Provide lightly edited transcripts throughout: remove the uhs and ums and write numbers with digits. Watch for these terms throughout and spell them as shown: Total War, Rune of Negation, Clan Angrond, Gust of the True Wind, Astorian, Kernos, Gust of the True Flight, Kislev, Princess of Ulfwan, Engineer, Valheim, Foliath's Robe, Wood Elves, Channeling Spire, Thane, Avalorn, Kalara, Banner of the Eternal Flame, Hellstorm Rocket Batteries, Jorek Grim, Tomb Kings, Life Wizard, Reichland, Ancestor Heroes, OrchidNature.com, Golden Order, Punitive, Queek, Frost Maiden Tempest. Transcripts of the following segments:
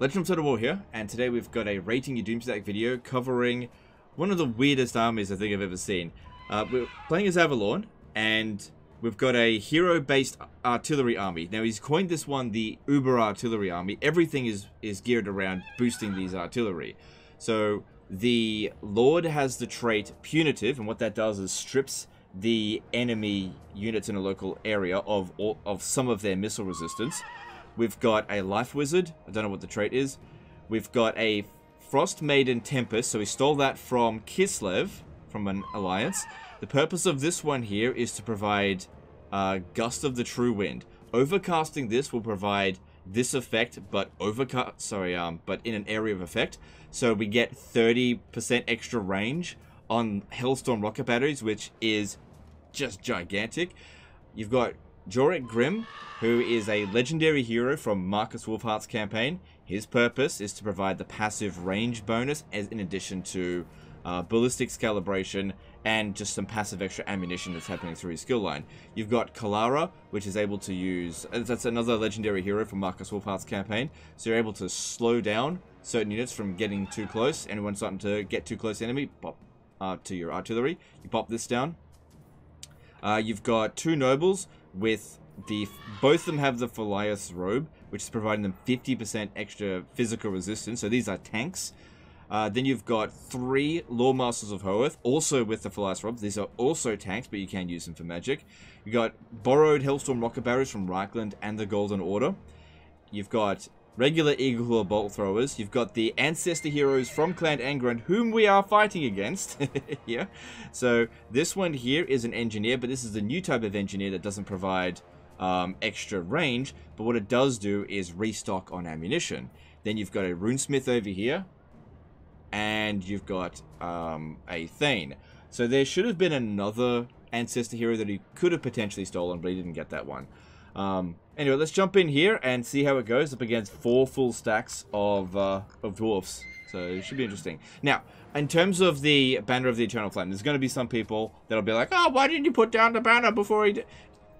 Legend of Total War here, and today we've got a Rating Your Doomsday Deck video covering one of the weirdest armies I think I've ever seen. We're playing as Avalorn, and we've got a hero-based artillery army. Now, he's coined this one the Uber Artillery Army. Everything is geared around boosting these artillery. So the Lord has the trait Punitive, and what that does is strips the enemy units in a local area of some of their missile resistance. We've got a Life Wizard. I don't know what the trait is. We've got a Frost Maiden Tempest. So we stole that from Kislev, from an alliance. The purpose of this one here is to provide Gust of the True Wind. Overcasting this will provide this effect, but but in an area of effect. So we get 30% extra range on Hellstorm Rocket Batteries, which is just gigantic. You've got Jorek Grim, who is a legendary hero from Marcus Wolfhart's campaign. His purpose is to provide the passive range bonus, as in addition to ballistics calibration and just some passive extra ammunition that's happening through his skill line. You've got Kalara, which is able to use... That's another legendary hero from Marcus Wolfhart's campaign. So you're able to slow down certain units from getting too close. And when starting to get too close enemy, pop to your artillery. You pop this down. You've got two nobles with the... Both of them have the Foliath's Robe, which is providing them 50% extra physical resistance. So these are tanks. Then you've got three Lore Masters of Hoorth, also with the Foliath's Robe. These are also tanks, but you can use them for magic. You've got borrowed Hellstorm Rocket Batteries from Reichland and the Golden Order. You've got regular Eagle Claw Bolt Throwers. You've got the Ancestor Heroes from Clan Angrond, whom we are fighting against here. So this one here is an Engineer, but this is a new type of Engineer that doesn't provide extra range. But what it does do is restock on ammunition. Then you've got a Runesmith over here. And you've got a Thane. So there should have been another Ancestor Hero that he could have potentially stolen, but he didn't get that one. Anyway, let's jump in here and see how it goes up against four full stacks of dwarfs. So it should be interesting. Now, in terms of the Banner of the Eternal Flame, there's going to be some people that'll be like, "Oh, why didn't you put down the banner before he did?"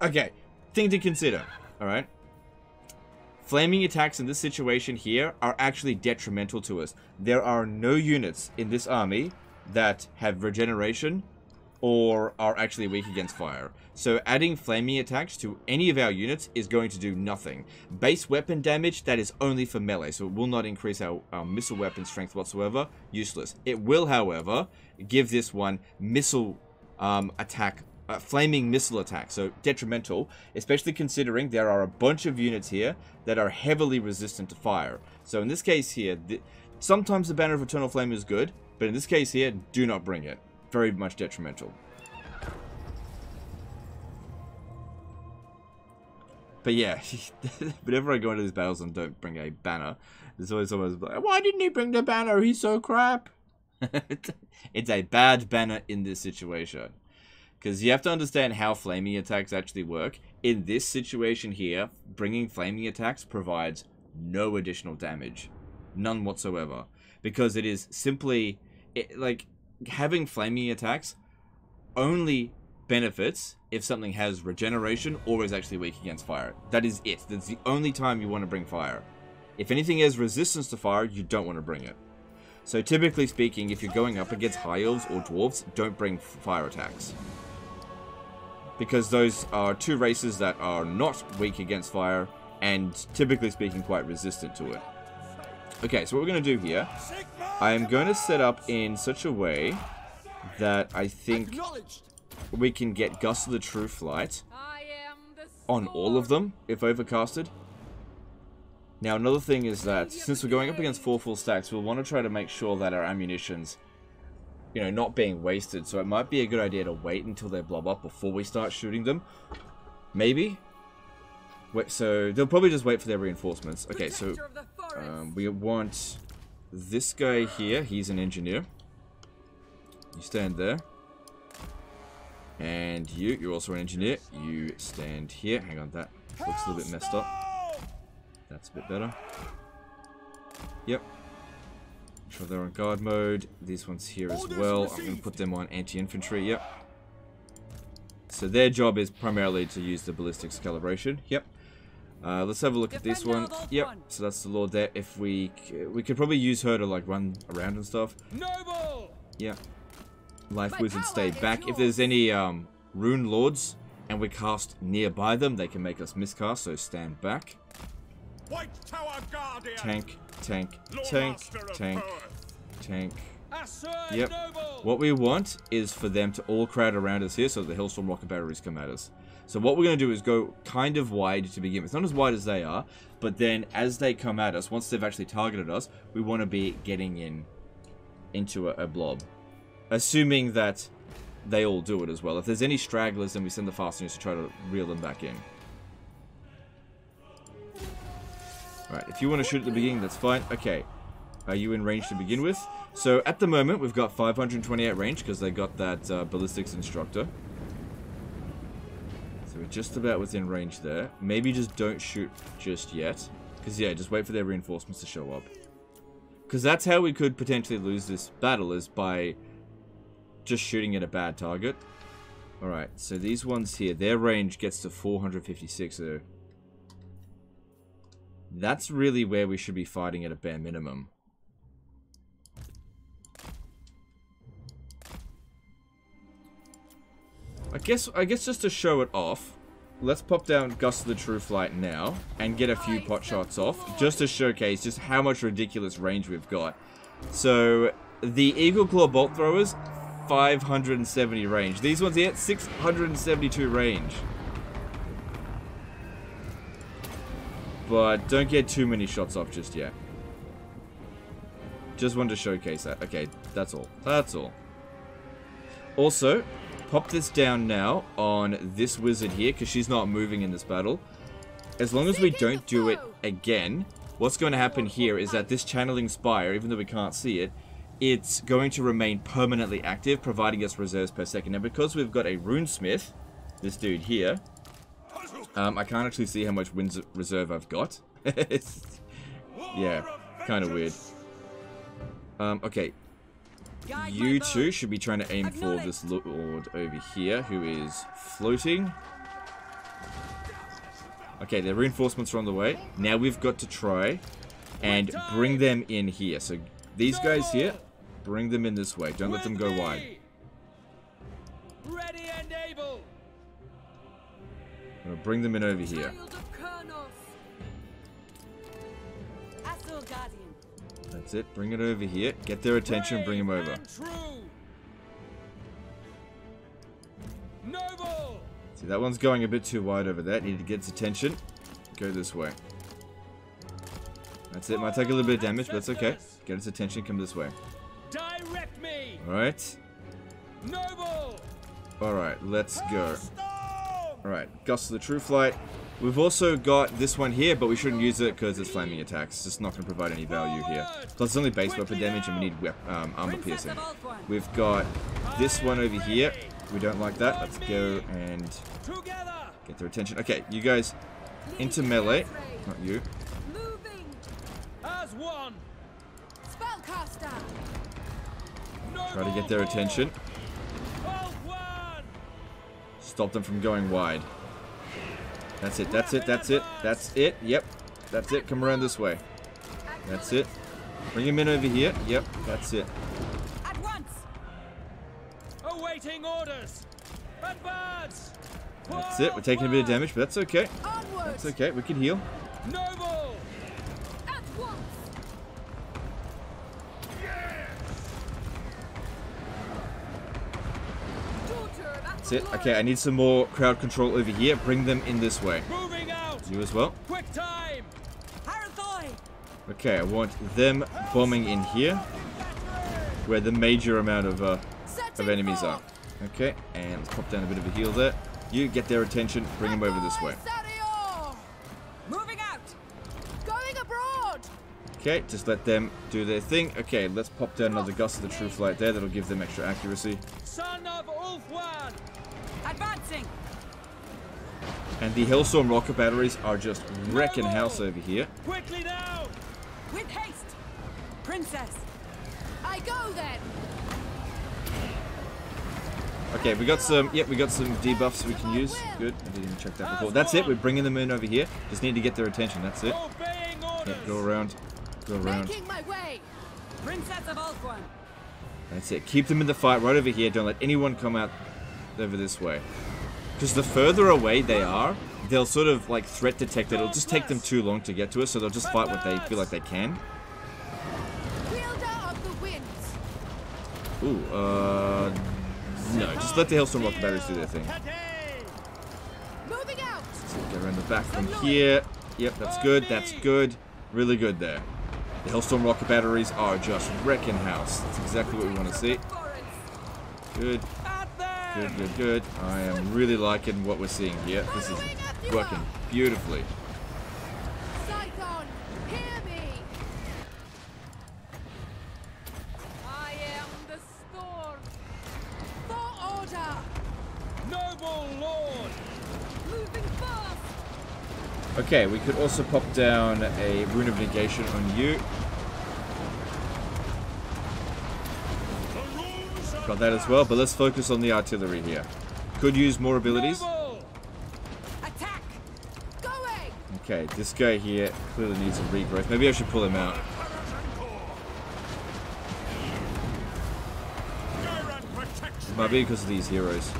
Okay, thing to consider, all right? Flaming attacks in this situation here are actually detrimental to us. There are no units in this army that have regeneration or are actually weak against fire. So adding flaming attacks to any of our units is going to do nothing. Base weapon damage, that is only for melee, so it will not increase our missile weapon strength whatsoever. Useless. It will, however, give this one missile attack, flaming missile attack, so detrimental, especially considering there are a bunch of units here that are heavily resistant to fire. So in this case here, sometimes the Banner of Eternal Flame is good, but in this case here, do not bring it. Very much detrimental. But yeah, whenever I go into these battles and don't bring a banner, there's always someone who's like, "Why didn't he bring the banner? He's so crap." It's a bad banner in this situation. Because you have to understand how flaming attacks actually work. In this situation here, bringing flaming attacks provides no additional damage. None whatsoever. Because it is simply... like, having flaming attacks only benefits if something has regeneration or is actually weak against fire. That is it. That's the only time you want to bring fire. If anything has resistance to fire, you don't want to bring it. So typically speaking, if you're going up against high elves or dwarves, don't bring fire attacks. Because those are two races that are not weak against fire and, typically speaking, quite resistant to it. Okay, so what we're going to do here, I am going to set up in such a way that I think we can get Gust of the True Flight on all of them, if overcasted. Now, another thing is that, since we're going up against four full stacks, we'll want to try to make sure that our ammunition's, you know, not being wasted. So it might be a good idea to wait until they blob up before we start shooting them. Maybe. Wait, so they'll probably just wait for their reinforcements. Okay, so we want this guy here. He's an Engineer. You stand there. And you're also an Engineer. You stand here. Hang on, that looks a little bit messed up. That's a bit better. Yep. Sure, they're on guard mode. These ones here as well. I'm going to put them on anti-infantry. Yep. So their job is primarily to use the ballistics calibration. Yep. Let's have a look at this one. Yep, so that's the Lord there. If we could probably use her to like run around and stuff. Yeah. Life Wizard stay back. If there's any Rune Lords and we cast nearby them, they can make us miscast, so stand back. White Tower Guardian. Tank, tank, tank, tank, tank. Yep. What we want is for them to all crowd around us here so the Hellstorm Rocket Batteries come at us. So what we're going to do is go kind of wide to begin with. Not as wide as they are, but then as they come at us, once they've actually targeted us, we want to be getting in into a blob. Assuming that they all do it as well. If there's any stragglers, then we send the fasteners to try to reel them back in. Alright, if you want to shoot at the beginning, that's fine. Okay. Are you in range to begin with? So at the moment, we've got 528 range because they got that ballistics instructor. So we're just about within range there. Maybe just don't shoot just yet. Because, yeah, just wait for their reinforcements to show up. Because that's how we could potentially lose this battle, is by just shooting at a bad target. Alright, so these ones here, their range gets to 456. So that's really where we should be fighting at a bare minimum. I guess just to show it off, let's pop down Gust of the True Flight now and get a few pot shots off, just to showcase just how much ridiculous range we've got. So the Eagle Claw Bolt Throwers, 570 range. These ones here, 672 range. But don't get too many shots off just yet. Just wanted to showcase that. Okay, that's all. That's all. Also, pop this down now on this wizard here, because she's not moving in this battle. As long as we don't do it again, what's going to happen here is that this Channeling Spire, even though we can't see it, it's going to remain permanently active, providing us reserves per second. Now, because we've got a Runesmith, this dude here, I can't actually see how much wind reserve I've got. Yeah, kind of weird. Okay. You two should be trying to aim for this lord over here, who is floating. Okay, their reinforcements are on the way. Now we've got to try and bring them in here. So these guys here, bring them in this way. Don't let them go wide. I'm going to bring them in over here. That's it. Bring it over here. Get their attention. Bring them over. See, that one's going a bit too wide over there. Need to get its attention. Go this way. That's it. Might take a little bit of damage, but it's okay. Get its attention. Come this way. Alright. Alright, let's go. Alright, Gust of the True Flight. We've also got this one here, but we shouldn't use it because it's flaming attacks. It's just not going to provide any value here. Plus, it's only base weapon damage, and we need armor piercing. We've got this one over here. We don't like that. Let's go and get their attention. Okay, you guys into melee. Not you. Try to get their attention. Stop them from going wide. That's it, that's it, that's it, that's it, yep, that's it, come around this way. That's it. Bring him in over here, yep, that's it. At once. Awaiting orders. Advance. That's it, we're taking a bit of damage, but that's okay. That's okay, we can heal. Noble. At once. That's it. Okay, I need some more crowd control over here. Bring them in this way. You as well. Okay, I want them bombing in here, where the major amount of enemies are. Okay, and let's pop down a bit of a heal there. You get their attention. Bring them over this way. Okay, just let them do their thing. Okay, let's pop down another Gust of the True Flight there. That'll give them extra accuracy. Son of Ulfwan. Advancing. And the Hellstorm Rocket Batteries are just wrecking house over here. Quickly now. With haste. Princess. I go then. Okay, we got some, yeah, we got some debuffs we can use. Good, I didn't even check that before. That's it, we're bringing them in over here. Just need to get their attention, that's it. Yeah, go around. Princess of Ulfwan. That's it, keep them in the fight right over here. Don't let anyone come out over this way. Because the further away they are, they'll sort of like threat detect it. It'll just take them too long to get to us, so they'll just fight what they feel like they can. Ooh, no, just let the Hellstorm Rocket Batteries do their thing. So go around the back from here. Yep, that's good. Really good there. The Hellstorm Rocket Batteries are just wrecking house. That's exactly what we want to see. Good. Good. I am really liking what we're seeing here. This is working beautifully. Okay, we could also pop down a Rune of Negation on you. Got that as well, but let's focus on the artillery here. Could use more abilities. Okay, this guy here clearly needs a regrowth. Maybe I should pull him out. Might be because of these heroes.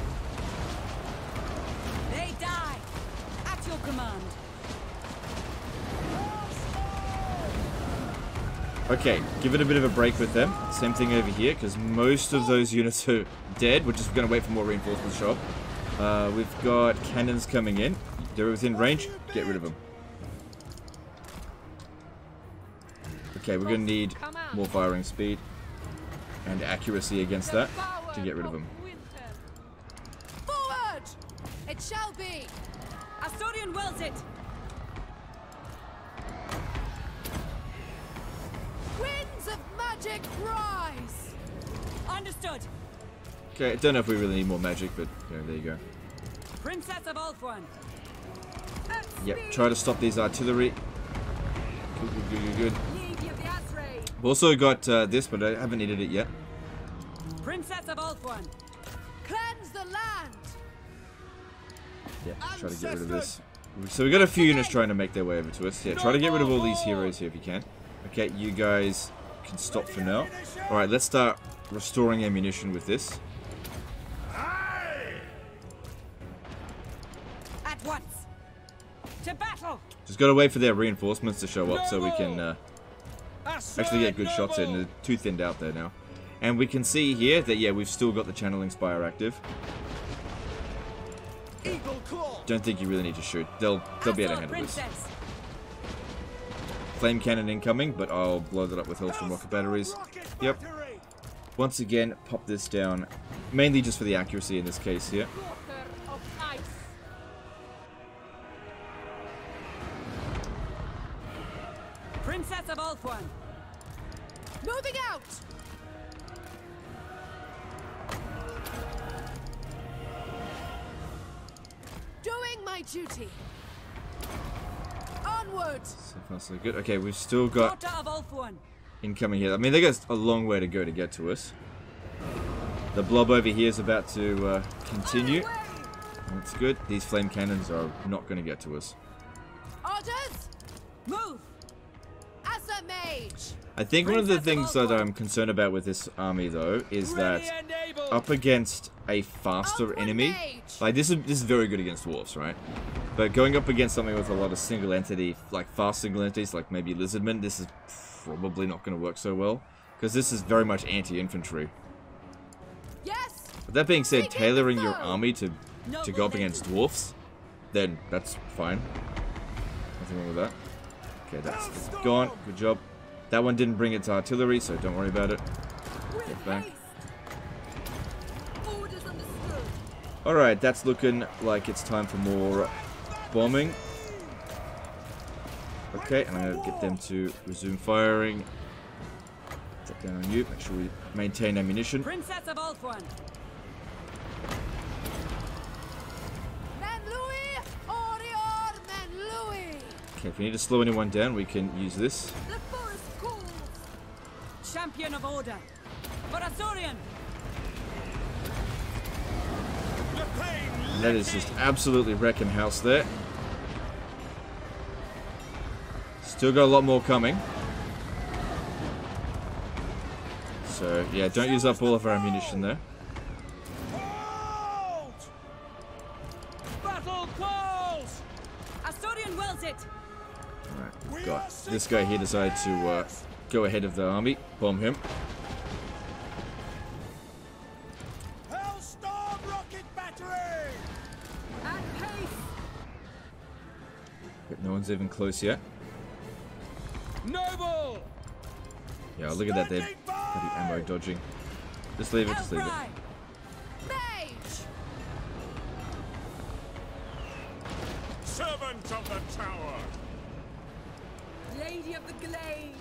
Okay, give it a bit of a break with them. Same thing over here, because most of those units are dead. We're just going to wait for more reinforcements to show up. We've got cannons coming in. They're within range. Get rid of them. Okay, we're going to need more firing speed and accuracy against that to get rid of them. Forward! It shall be! Astorian wills it! Rise. Understood. Okay, I don't know if we really need more magic, but you know, there you go. Princess of Ulfwan. Yep, try to stop these artillery. Good. We've also got this, but I haven't needed it yet. Princess of Ulfwan. Cleanse the land. Yeah, try to get rid of this. So we got a few units trying to make their way over to us. Yeah, try to get rid of all these heroes here if you can. Okay, you guys can stop for now. Alright, let's start restoring ammunition with this. At once. To battle. Just gotta wait for their reinforcements to show up so we can actually get good shots in. They're too thinned out there now. And we can see here that, yeah, we've still got the Channeling Spire active. Don't think you really need to shoot. They'll be able to handle this. Flame Cannon incoming, but I'll blow that up with Hellstorm Rocket Batteries. Yep. Once again, pop this down. Mainly just for the accuracy in this case here. Princess of Ulfwan. Moving out. Doing my duty. So far so good. Okay, we've still got incoming here. I mean, they got a long way to go to get to us. The blob over here is about to continue. That's good. These flame cannons are not going to get to us. Orders, move. As a mage. I think one of the things that I'm concerned about with this army, though, is that up against a faster enemy, like this is very good against dwarves, right? But going up against something with a lot of single entity, like fast single entities, like maybe Lizardmen, this is probably not going to work so well, because this is very much anti-infantry. Yes. But that being said, tailoring your army to go up against dwarves, then that's fine. Nothing wrong with that. Okay, that's gone. Good job. That one didn't bring its artillery, so don't worry about it. Get back. Alright, that's looking like it's time for more bombing. Okay, and I'm going to get them to resume firing. Drop down on you. Make sure we maintain ammunition. Princess of Ulfwan. Okay, if we need to slow anyone down, we can use this. Champion of order for Azorian. That is just absolutely wrecking house there. Still got a lot more coming. So, yeah, don't use up all of our ammunition there. Alright, we've got this guy here decided to go ahead of the army. Bomb him. Hellstorm Rocket Battery! At pace! But no one's even close yet. Noble! Yeah, look at that there. Bloody ammo dodging. Just leave it, just leave it. Servant of the Tower! Lady of the Glade!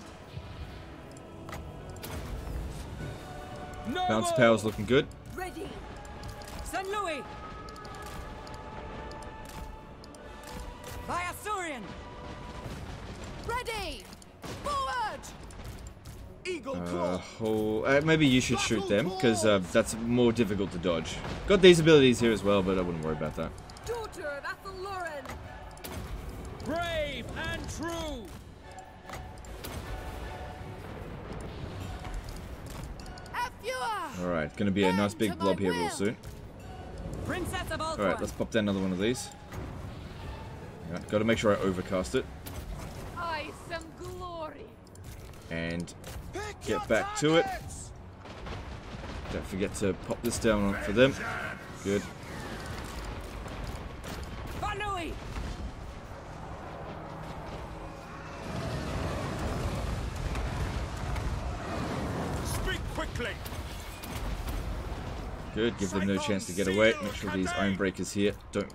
Bounce power's looking good. Ready! San Louis! By Asurian! Ready! Forward! Eagle Claw! Oh, maybe you should shoot them, because that's more difficult to dodge. Got these abilities here as well, but I wouldn't worry about that. Daughter of Avalorn! Brave and true! Alright, gonna be a nice big blob here real soon. Alright, let's pop down another one of these. Right, gotta make sure I overcast it. And get back to it. Don't forget to pop this down on for them. Good. Good, give them no chance to get away. Make sure these iron breakers here don't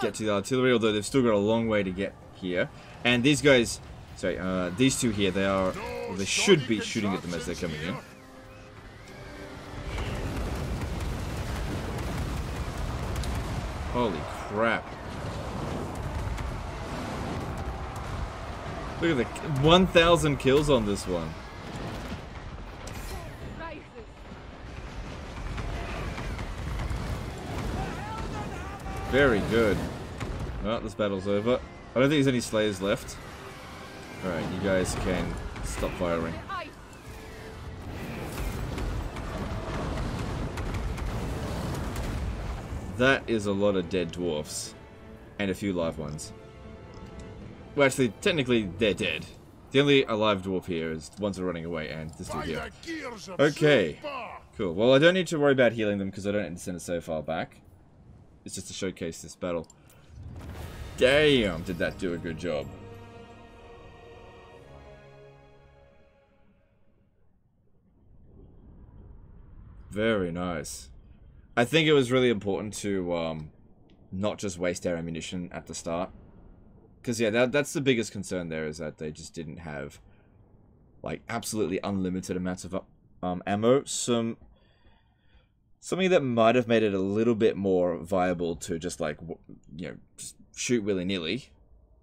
get to the artillery, although they've still got a long way to get here. And these guys, sorry, these two here, they are, well, they should be shooting at them as they're coming in. Holy crap. Look at the 1,000 kills on this one. Very good. Well, this battle's over. I don't think there's any Slayers left. Alright, you guys can stop firing. That is a lot of dead dwarfs. And a few live ones. Well, actually, technically, they're dead. The only alive dwarf here is the ones that are running away, and this dude here. Okay. Cool. Well, I don't need to worry about healing them, because I don't need to send it so far back. It's just to showcase this battle. Damn, did that do a good job. Very nice. I think it was really important to not just waste our ammunition at the start. Because, yeah, that's the biggest concern there, is that they just didn't have, like, absolutely unlimited amounts of ammo. Something that might have made it a little bit more viable to just, like, you know, just shoot willy-nilly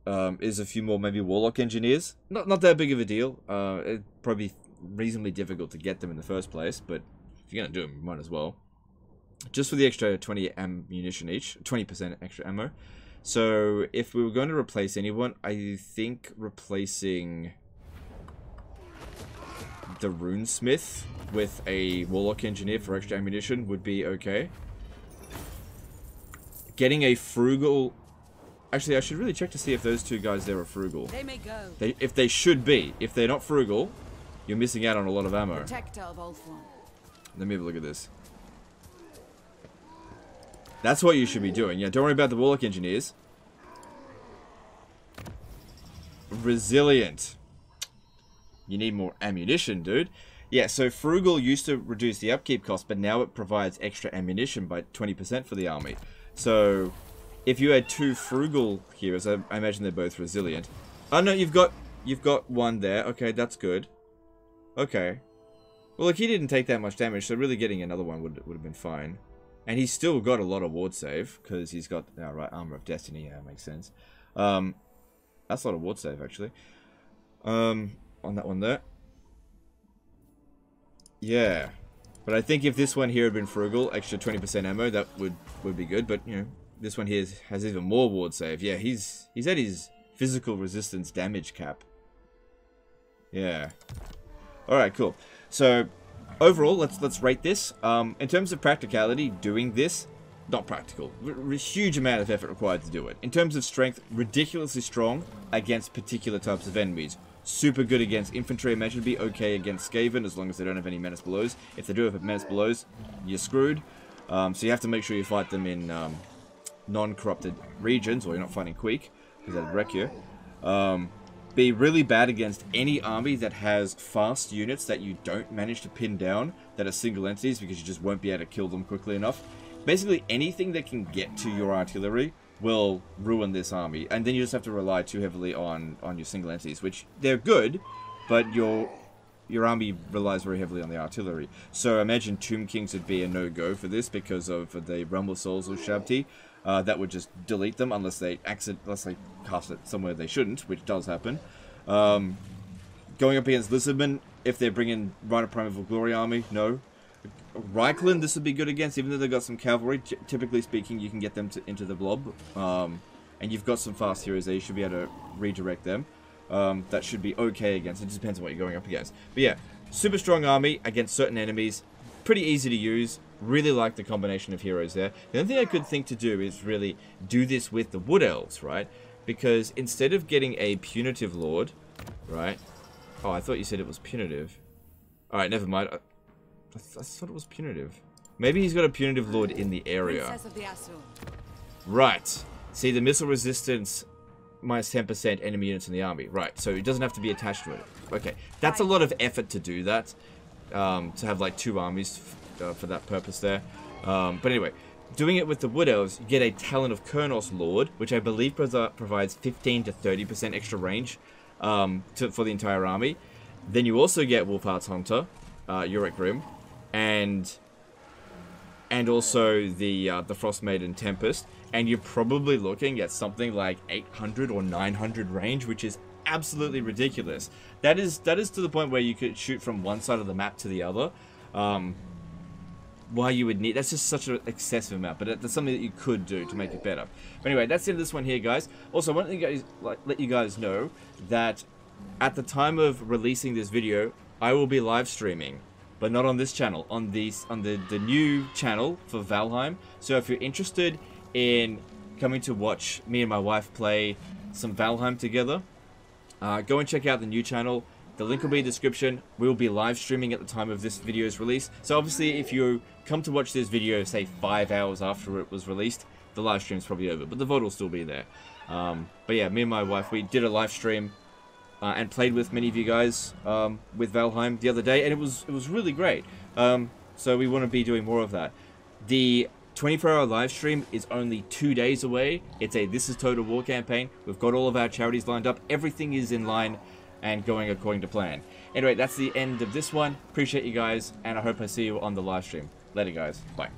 is a few more maybe Warlock Engineers. Not that big of a deal. It'd probably be reasonably difficult to get them in the first place, but if you're going to do them, you might as well. Just for the extra 20 ammunition each, 20% extra ammo. So if we were going to replace anyone, I think replacing the Runesmith with a Warlock Engineer for extra ammunition would be okay. Getting a frugal... Actually, I should really check to see if those two guys there are frugal. They may go. If they should be. If they're not frugal, you're missing out on a lot of ammo. Protector of Ulfwan. Let me have a look at this. That's what you should be doing. Yeah, don't worry about the Warlock Engineers. Resilient. You need more ammunition, dude. Yeah, so frugal used to reduce the upkeep cost, but now it provides extra ammunition by 20% for the army. So, if you had two frugal heroes, I imagine they're both resilient. Oh no, you've got one there. Okay, that's good. Okay. Well, look, he didn't take that much damage, so really getting another one would have been fine. And he's still got a lot of ward save, because he's got right Armor of Destiny. Yeah, that makes sense. That's a lot of ward save, actually. On that one there. Yeah. But I think if this one here had been frugal, extra 20% ammo, that would be good. But, you know, this one here has even more ward save. Yeah, he's at his physical resistance damage cap. Yeah. Alright, cool. So, overall, let's rate this. In terms of practicality, doing this, not practical. Huge amount of effort required to do it. In terms of strength, ridiculously strong against particular types of enemies. Super good against infantry. Imagine be okay against Skaven as long as they don't have any Menace Blows. If they do have Menace Blows, you're screwed. So you have to make sure you fight them in non-corrupted regions, or you're not fighting Queek, because that'd wreck you. Be really bad against any army that has fast units that you don't manage to pin down, that are single entities, because you just won't be able to kill them quickly enough. Basically, anything that can get to your artillery will ruin this army, and then you just have to rely too heavily on your single entities, which they're good, but your army relies very heavily on the artillery. So imagine Tomb Kings would be a no-go for this because of the Rumble Souls or Shabti. That would just delete them unless they cast it somewhere they shouldn't, which does happen. Going up against Lizardmen, if they're bringing Rite of Primeval Glory army, no. Reichland, this would be good against, even though they've got some cavalry. Typically speaking, you can get them into the blob. And you've got some fast heroes there, you should be able to redirect them. That should be okay against, it just depends on what you're going up against. But yeah, super strong army against certain enemies, pretty easy to use. Really like the combination of heroes there. The only thing I could think to do is really do this with the Wood Elves, right? Because instead of getting a Punitive Lord, right? Oh, I thought you said it was Punitive. Alright, never mind. I thought it was Punitive. Maybe he's got a Punitive Lord in the area. Right. See, the missile resistance minus 10% enemy units in the army. Right, so it doesn't have to be attached to it. Okay, that's a lot of effort to do that. To have like two armies for that purpose there. But anyway, doing it with the Wood Elves, you get a Talent of Kernos Lord, which I believe provides 15 to 30% extra range for the entire army. Then you also get Wolfheart's Hunter, Jorek Grim, and also the Frost Maiden Tempest, and you're probably looking at something like 800 or 900 range, which is absolutely ridiculous. That is to the point where you could shoot from one side of the map to the other. Why you would need, that's just such an excessive amount, but that's something that you could do to make it better. But anyway, that's the end of this one here, guys. Also, I want to let you guys know that at the time of releasing this video, I will be live streaming, but not on this channel, on the new channel for Valheim. So if you're interested in coming to watch me and my wife play some Valheim together, go and check out the new channel. The link will be in the description. We'll be live streaming at the time of this video's release. So obviously if you come to watch this video, say 5 hours after it was released, the live stream's probably over, but the VOD will still be there. But yeah, me and my wife, we did a live stream and played with many of you guys with Valheim the other day, and it was really great. So we want to be doing more of that. The 24-hour live stream is only 2 days away. It's a This Is Total War campaign. We've got all of our charities lined up. Everything is in line and going according to plan. Anyway, that's the end of this one. Appreciate you guys, and I hope I see you on the live stream. Later, guys. Bye.